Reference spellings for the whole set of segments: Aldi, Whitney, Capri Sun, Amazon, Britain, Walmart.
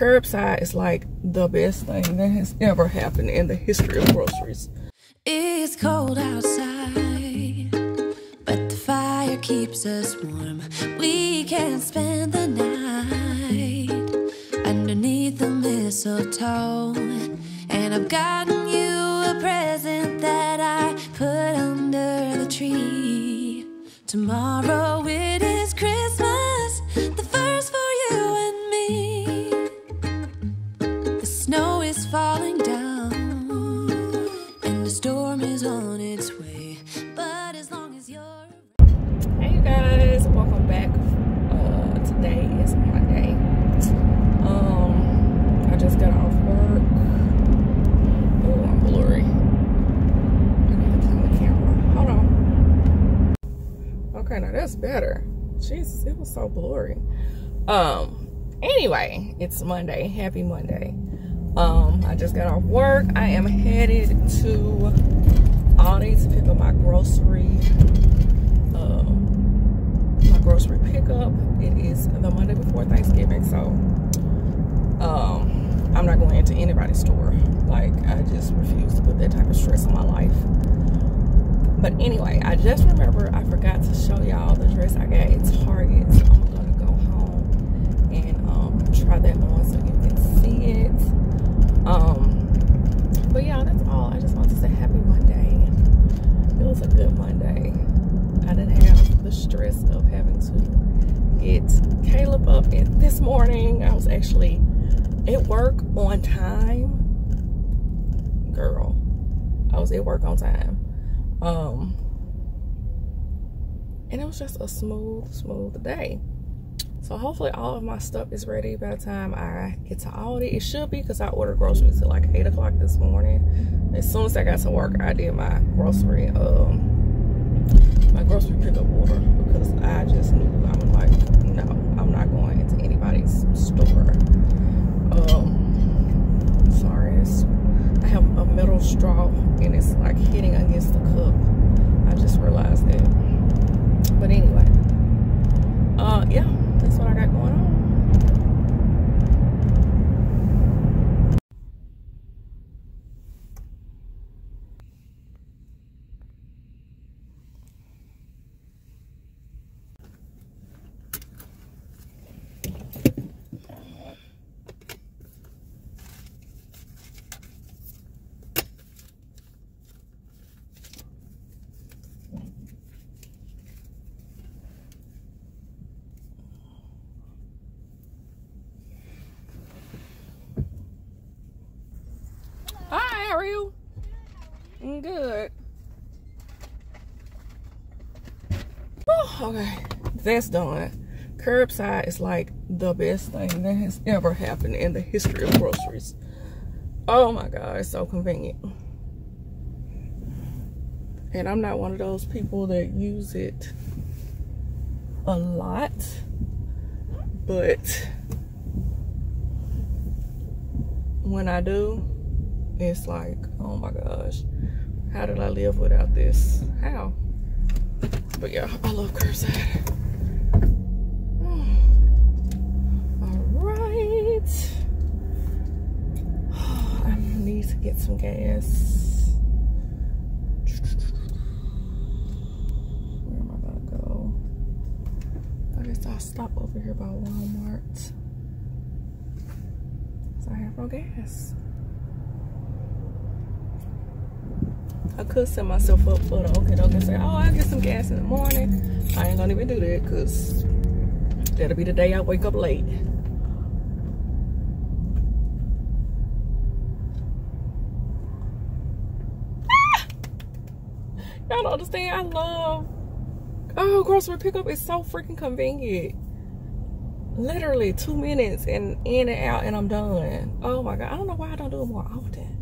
Curbside is like the best thing that has ever happened in the history of groceries. It's cold outside, but the fire keeps us warm. We can spend the night underneath the mistletoe. And I've gotten you a present that I put under the tree. Tomorrow it is Christmas, the first for you and me. The snow is falling down, and the storm is on its way. But as long as you're... Hey you guys, welcome back. Today is Monday. I just got off work. Oh, I'm blurry. Okay, now that's better. Jesus, it was so blurry. Anyway, it's Monday. Happy Monday. I just got off work. I am headed to Aldi to pick up my grocery. My grocery pickup. It is the Monday before Thanksgiving, so I'm not going into anybody's store. Like, I just refuse to put that type of stress on my life. But anyway, I just remember I forgot to show y'all the dress I got at Target. So I'm gonna go home and try that on so you can see it. But yeah, that's all. I just wanted to say happy Monday. It was a good Monday. I didn't have the stress of having to get Caleb up. And this morning, I was actually at work on time. Girl, I was at work on time. And it was just a smooth day. So hopefully all of my stuff is ready by the time I get to Aldi. It should be, because I ordered groceries at like 8 o'clock this morning. As soon as I got to work, I did my grocery pickup order, because I just knew, I'm like, no, I'm not going into anybody's store. Sorry, I have a metal straw and it's like hitting against the cup. I just realized that. But anyway, yeah, that's what I got going on. How are you? I'm good. Oh, okay, that's done. Curbside is like the best thing that has ever happened in the history of groceries. Oh my God, it's so convenient. And I'm not one of those people that use it a lot, but when I do, it's like, oh my gosh, how did I live without this? How? But yeah, I love curbside. All right. I need to get some gas. Where am I gonna go? I guess I'll stop over here by Walmart. So I have no gas. I could set myself up for the okie doke and say, oh, I'll get some gas in the morning. I ain't gonna even do that, because that'll be the day I wake up late. Ah! Y'all don't understand. I love... oh, grocery pickup is so freaking convenient. Literally 2 minutes and in and out and I'm done. Oh my God. I don't know why I don't do it more often.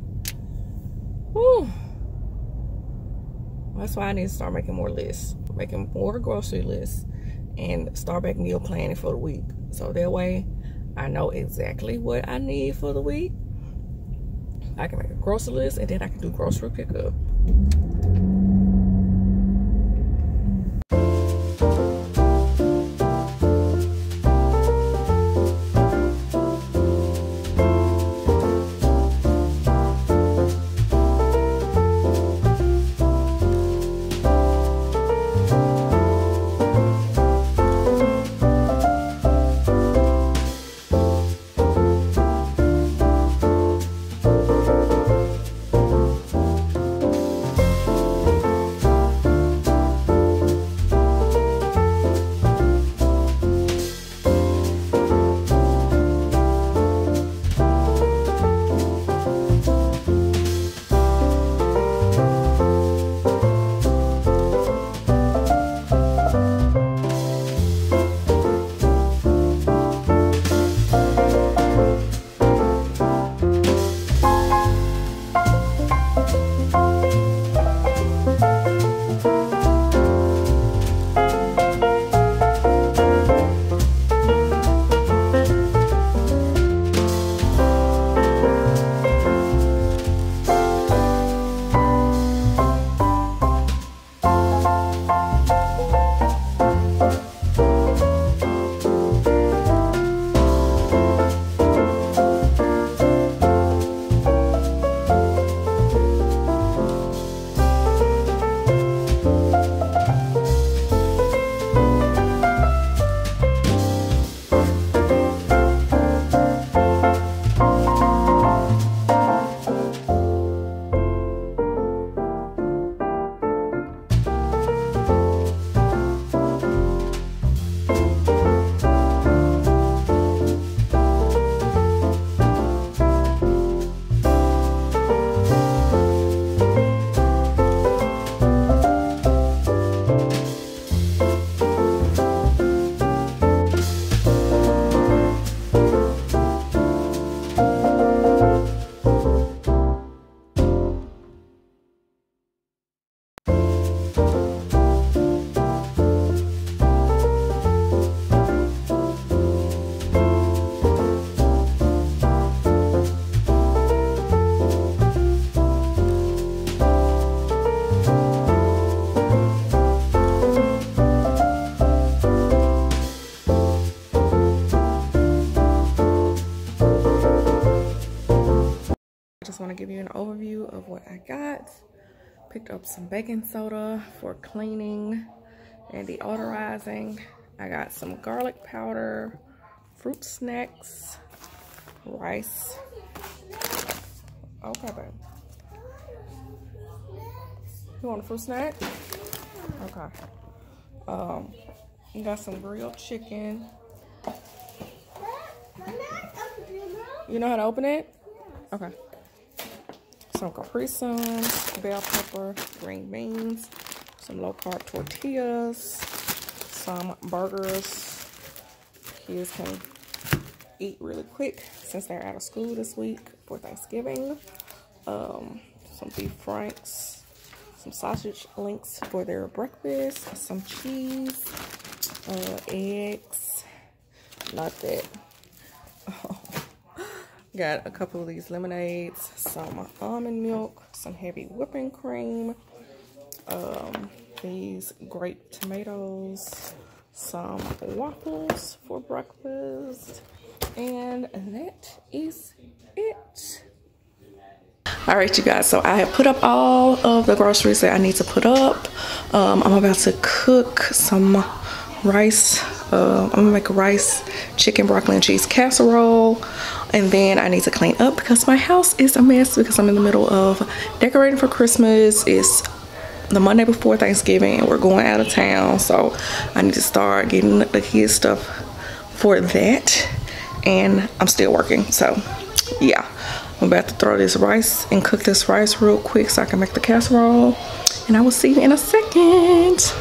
Whew. That's why I need to start making more lists, making more grocery lists, and start back meal planning for the week. So that way I know exactly what I need for the week. I can make a grocery list and then I can do grocery pickup. just want to give you an overview of what I got. Picked up some baking soda for cleaning and deodorizing. I got some garlic powder, fruit snacks, rice. Okay, babe. You want a fruit snack? Okay. You got some grilled chicken. You know how to open it? Okay. Some Capri Sun, bell pepper, green beans, some low-carb tortillas, some burgers. Kids can eat really quick since they're out of school this week for Thanksgiving. Some beef franks, some sausage links for their breakfast, some cheese, eggs, not that. Oh. Got a couple of these lemonades, some almond milk, some heavy whipping cream, these grape tomatoes, some waffles for breakfast, and that is it. All right, you guys, so I have put up all of the groceries that I need to put up. I'm about to cook some rice. I'm gonna make a rice, chicken, broccoli, and cheese casserole, and then I need to clean up because my house is a mess because I'm in the middle of decorating for Christmas. It's the Monday before Thanksgiving and we're going out of town, so I need to start getting the kids stuff for that, and I'm still working, so yeah. I'm about to throw this rice and cook this rice real quick so I can make the casserole, and I will see you in a second.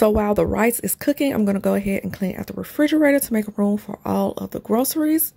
So while the rice is cooking, I'm going to go ahead and clean out the refrigerator to make room for all of the groceries.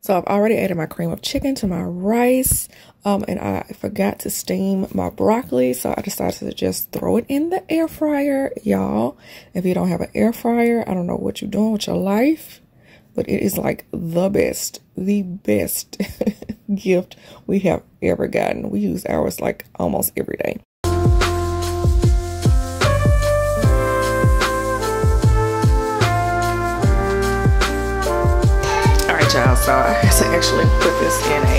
So I've already added my cream of chicken to my rice, and I forgot to steam my broccoli, so I decided to just throw it in the air fryer, y'all. If you don't have an air fryer, I don't know what you're doing with your life, but it is like the best gift we have ever gotten. We use ours like almost every day. Y'all, so I had to actually put this in a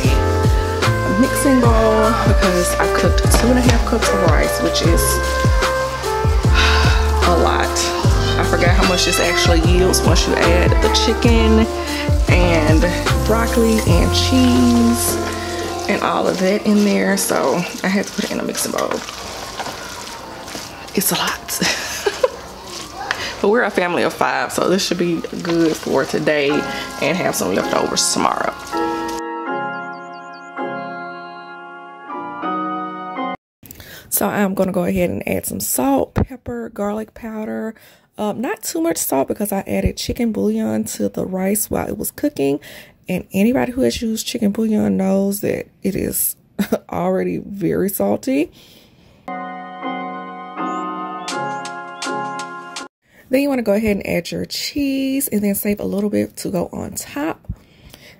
mixing bowl because I cooked 2.5 cups of rice, which is a lot. I forgot how much this actually yields once you add the chicken and broccoli and cheese and all of that in there, so I had to put it in a mixing bowl. It's a lot. But we're a family of 5, so this should be good for today and have some leftovers tomorrow. So I'm going to go ahead and add some salt, pepper, garlic powder. Not too much salt because I added chicken bouillon to the rice while it was cooking. And anybody who has used chicken bouillon knows that it is already very salty. Then you want to go ahead and add your cheese and then save a little bit to go on top.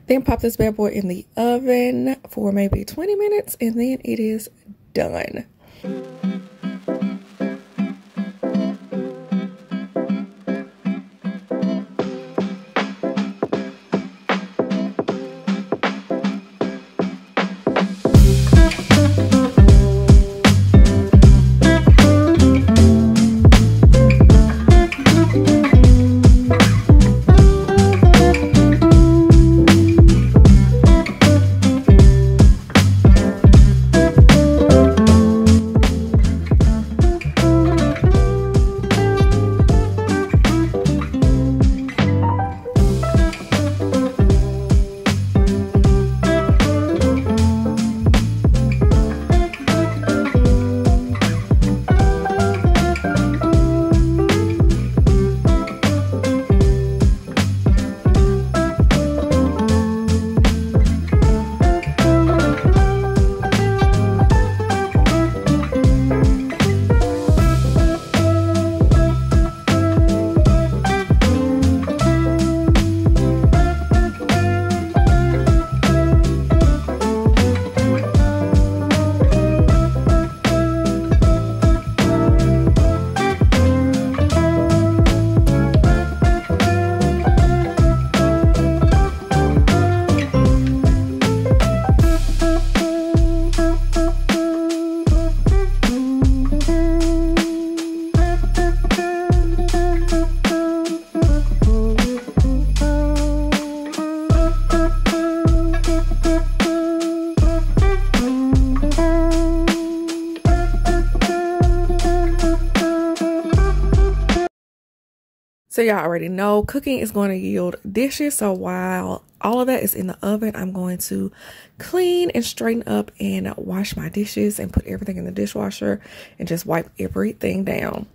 Then pop this bad boy in the oven for maybe 20 minutes and then it is done. So y'all already know cooking is going to yield dishes. So while all of that is in the oven, I'm going to clean and straighten up and wash my dishes and put everything in the dishwasher and just wipe everything down.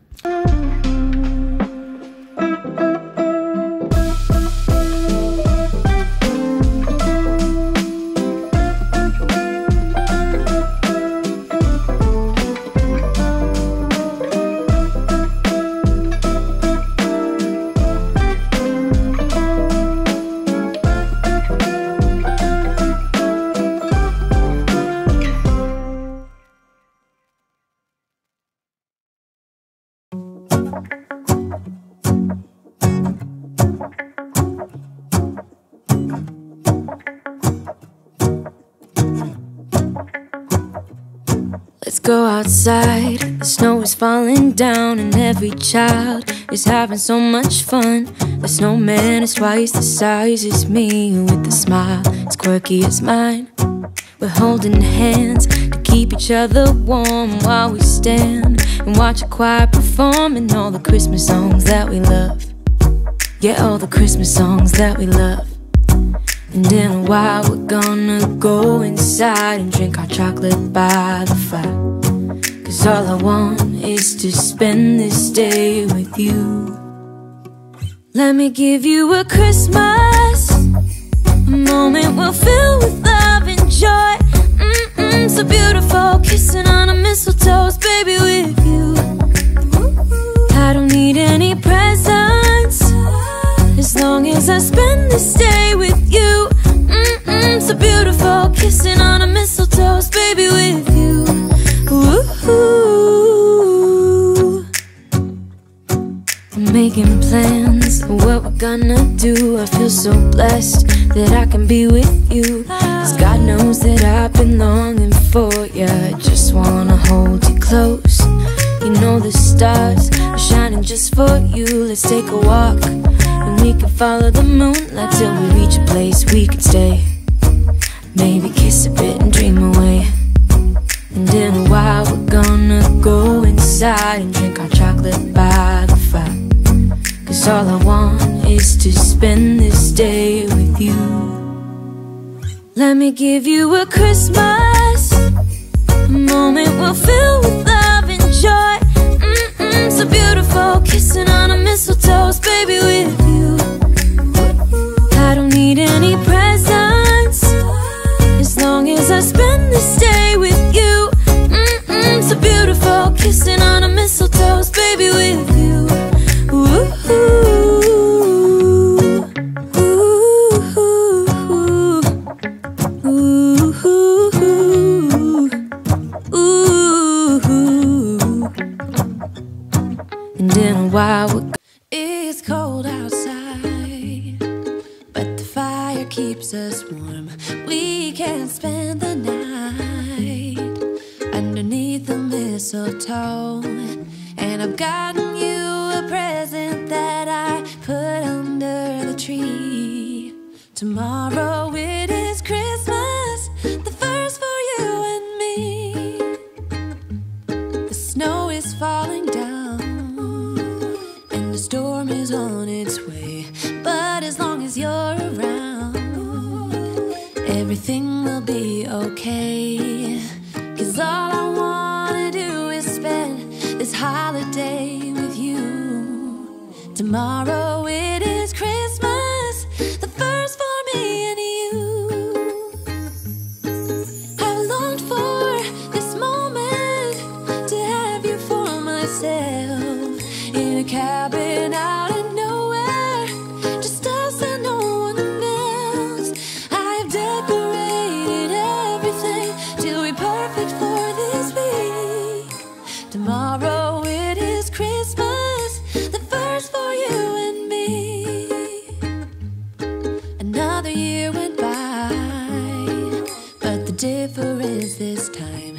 Let's go outside, the snow is falling down and every child is having so much fun. The snowman is twice the size as me, with a smile as quirky as mine. We're holding hands to keep each other warm while we stand and watch a choir perform, and all the Christmas songs that we love. Yeah, all the Christmas songs that we love. And in a while we're gonna go inside and drink our chocolate by the fire, 'cause all I want is to spend this day with you. Let me give you a Christmas, a moment we'll fill with love and joy. So beautiful, kissing on a mistletoe's baby with you. I don't need any presents, as long as I spend this day with you. So beautiful, kissing on a mistletoe's baby with you. Ooh. I'm making plans of what we're gonna do. I feel so blessed that I can be with you, 'cause God knows that I've been longing for you. I just wanna hold you close. You know the stars are shining just for you. Let's take a walk and we can follow the moonlight till we reach a place we can stay. Maybe kiss a bit and dream away. And in a while we're gonna go inside and drink our chocolate by the fire, 'cause all I want is to spend this day with you. Let me give you a Christmas, a moment we'll fill with love and joy. So beautiful, kissing on a mistletoe's baby with you. I don't need any presents, as long as I spend this day with you. So beautiful, kissing on a mistletoe's baby with you. Ooh, ooh, ooh, ooh, ooh, ooh. And in a while we're it's cold outside, but the fire keeps us warm. We can spend the night underneath the mistletoe, and I've gotten you a present that I put under the tree. Tomorrow it is Christmas, the first for you and me. The snow is falling down and the storm is on its way, but as long as you're around, everything will be okay. 'Cause all I wanna do is spend this holiday with you. Tomorrow it is Christmas, the first for me and you. I've longed for this moment to have you for myself, in a cabin out of nowhere, just us and no one else. I've decorated everything to be perfect for this week. Tomorrow it is Christmas, the first for you and me. Another year went by, but the difference this time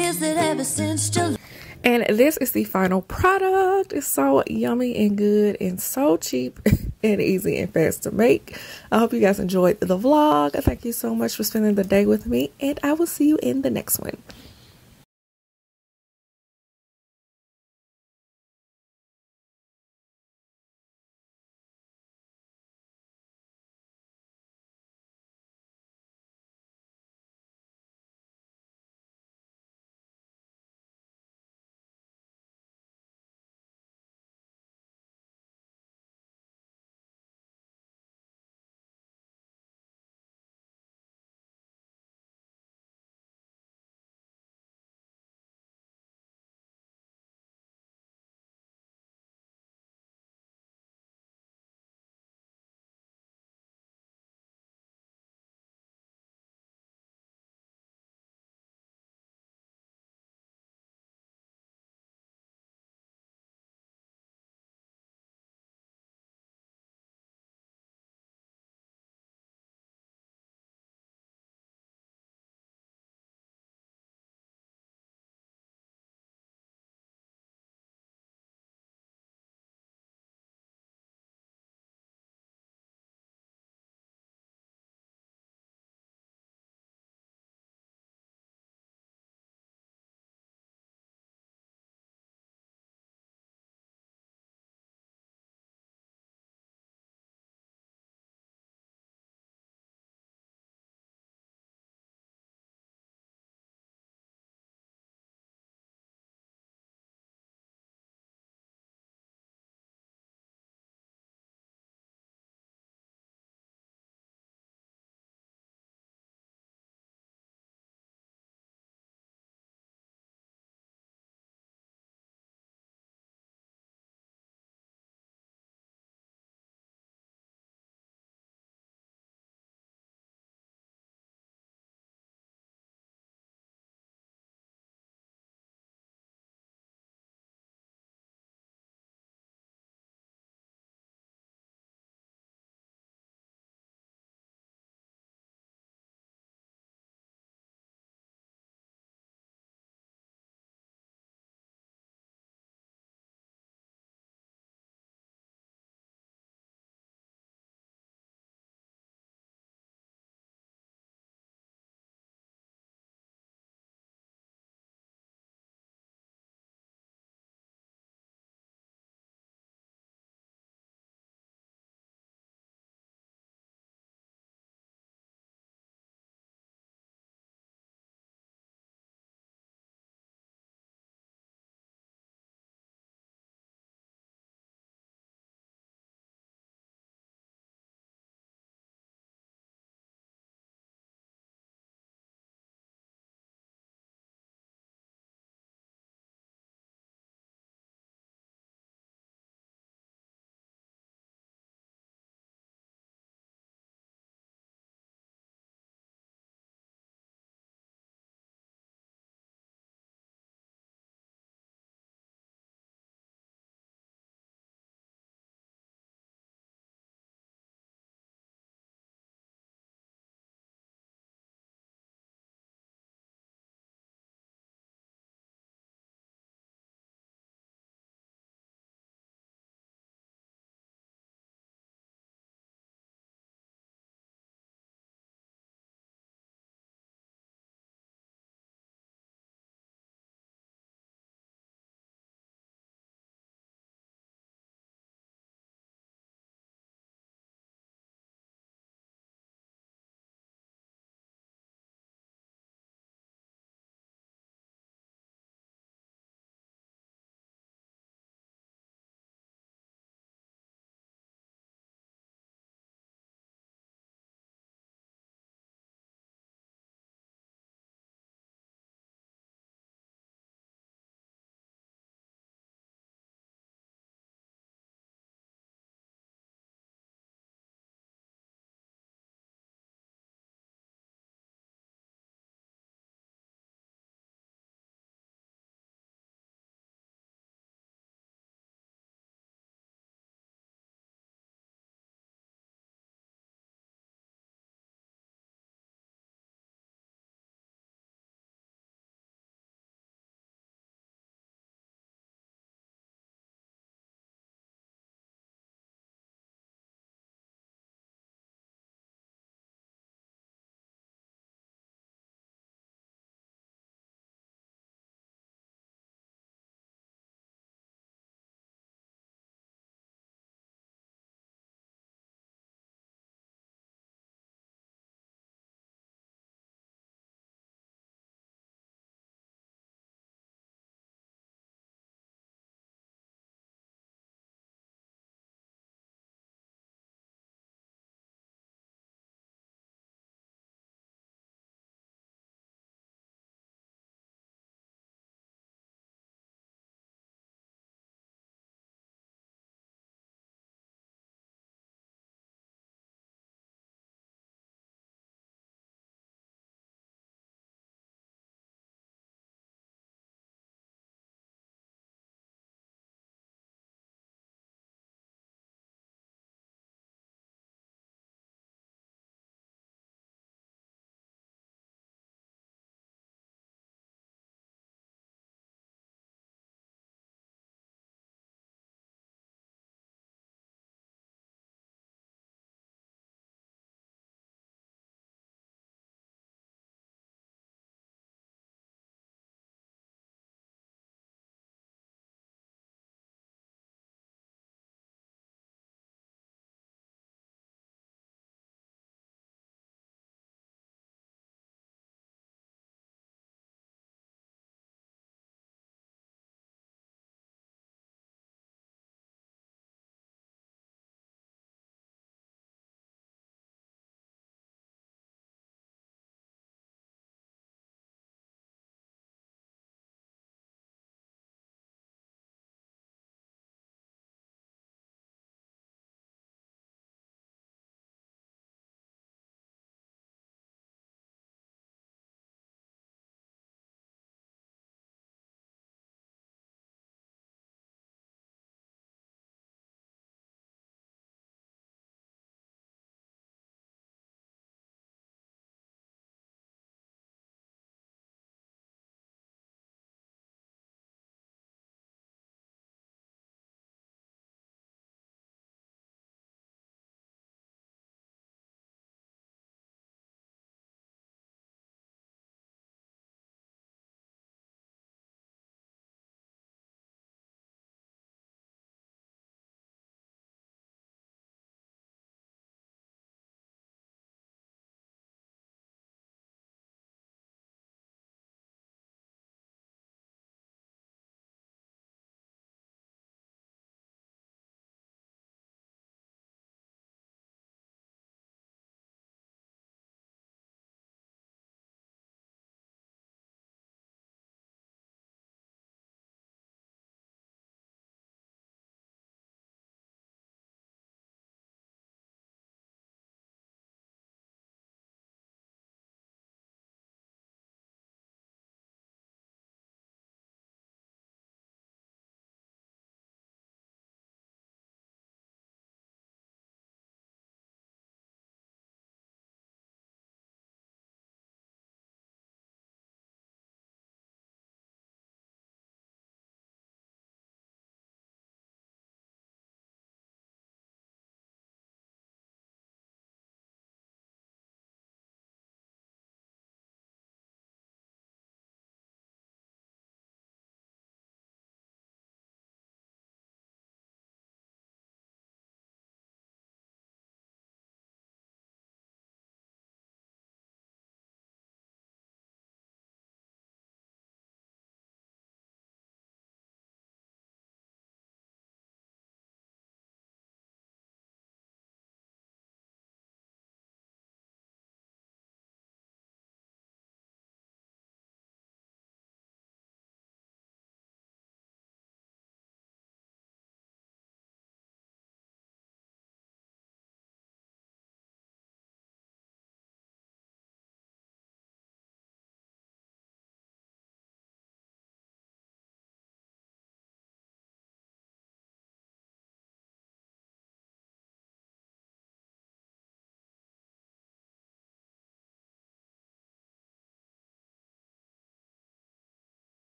is that ever since July. And this is the final product. It's so yummy and good and so cheap and easy and fast to make. I hope you guys enjoyed the vlog. Thank you so much for spending the day with me, and I will see you in the next one.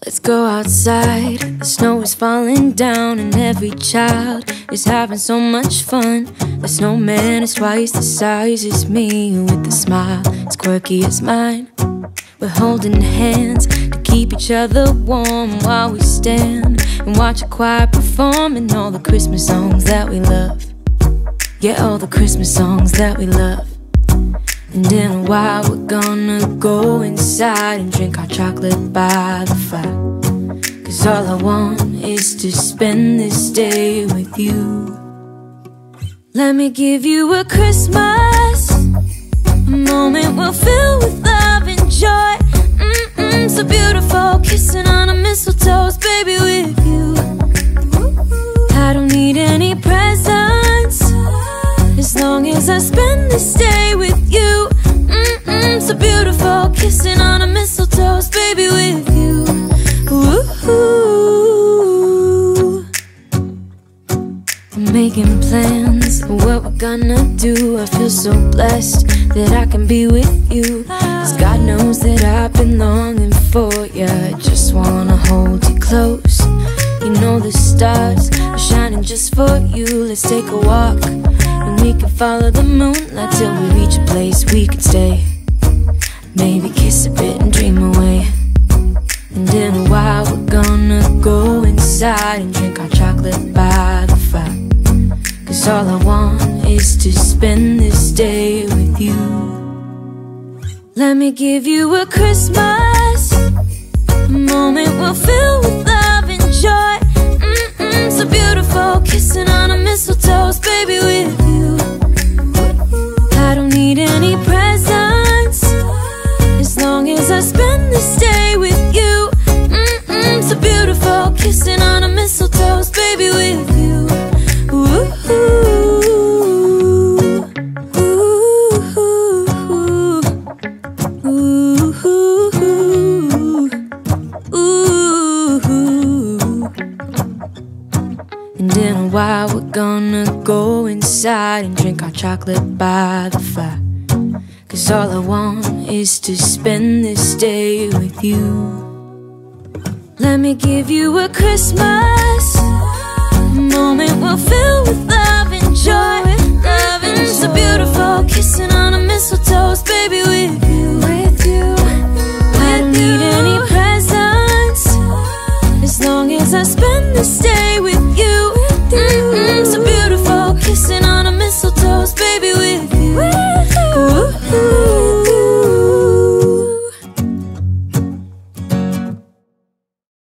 Let's go outside, the snow is falling down and every child is having so much fun. The snowman is twice the size as me, with a smile as quirky as mine. We're holding hands to keep each other warm while we stand and watch a choir perform, and all the Christmas songs that we love. Yeah, all the Christmas songs that we love. And in a while we're gonna go inside and drink our chocolate by the fire, 'cause all I want is to spend this day with you. Let me give you a Christmas, a moment we'll fill with love and joy. So beautiful, kissing on a mistletoe's baby with you. I don't need any presents, as long as I spend this day with you. So beautiful, kissing on a mistletoe's baby with you. Ooh. We're making plans for what we're gonna do. I feel so blessed that I can be with you, 'cause God knows that I've been longing for you. I just wanna hold you close. You know the stars are shining just for you. Let's take a walk and we can follow the moonlight till we reach a place we can stay. Maybe kiss a bit and dream away. And in a while we're gonna go inside and drink our chocolate by the fire, 'cause all I want is to spend this day with you. Let me give you a Christmas, a moment we'll fill with love and joy. So beautiful, kissing on a mistletoe's baby with you. I don't need any presents, as long as I spend this day with you. So beautiful, kissing on a mistletoe's baby with you. Ooh, ooh, ooh, ooh, ooh, ooh. And in a while we're gonna go inside and drink our chocolate by the fire, 'cause all I want is to spend this day with you. Let me give you a Christmas, a moment we'll fill with love and joy. It's so beautiful, kissing on a mistletoe's baby with you. I don't need any presents, as long as I spend this day with you.